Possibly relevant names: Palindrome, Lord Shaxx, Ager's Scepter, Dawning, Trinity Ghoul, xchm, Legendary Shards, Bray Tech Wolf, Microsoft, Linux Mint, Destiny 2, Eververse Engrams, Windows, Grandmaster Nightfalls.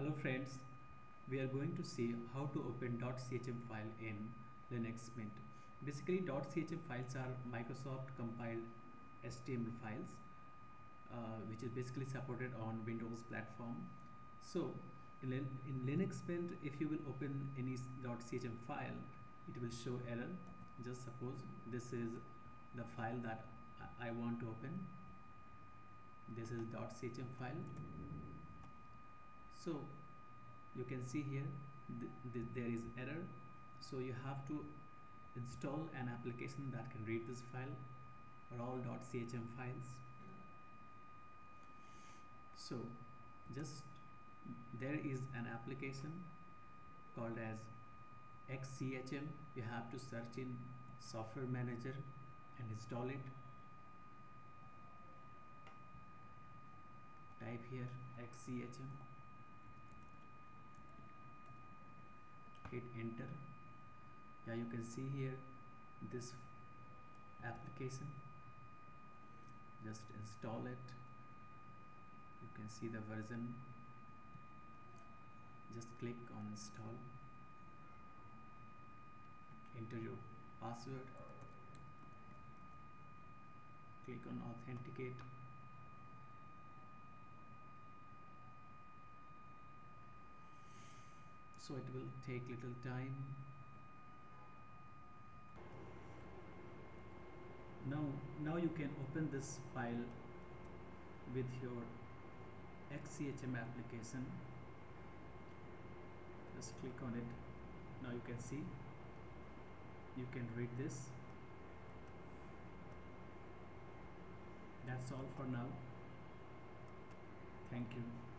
Hello friends, we are going to see how to open .xchm file in Linux Mint. Basically .xchm files are Microsoft compiled HTML files which is basically supported on Windows platform. So in Linux Mint, if you will open any .xchm file, it will show error. Just suppose this is the file that I want to open. This is .xchm file. So you can see here there is error, so you have to install an application that can read this file or all .xchm files. So just there is an application called as xchm. You have to search in software manager and install it. Type here xchm, hit enter. Yeah, you can see here this application, just install it. You can see the version, just click on install, enter your password, click on authenticate. So it will take little time. Now you can open this file with your xchm application. Just click on it. Now you can see, you can read this. That's all for now. Thank you.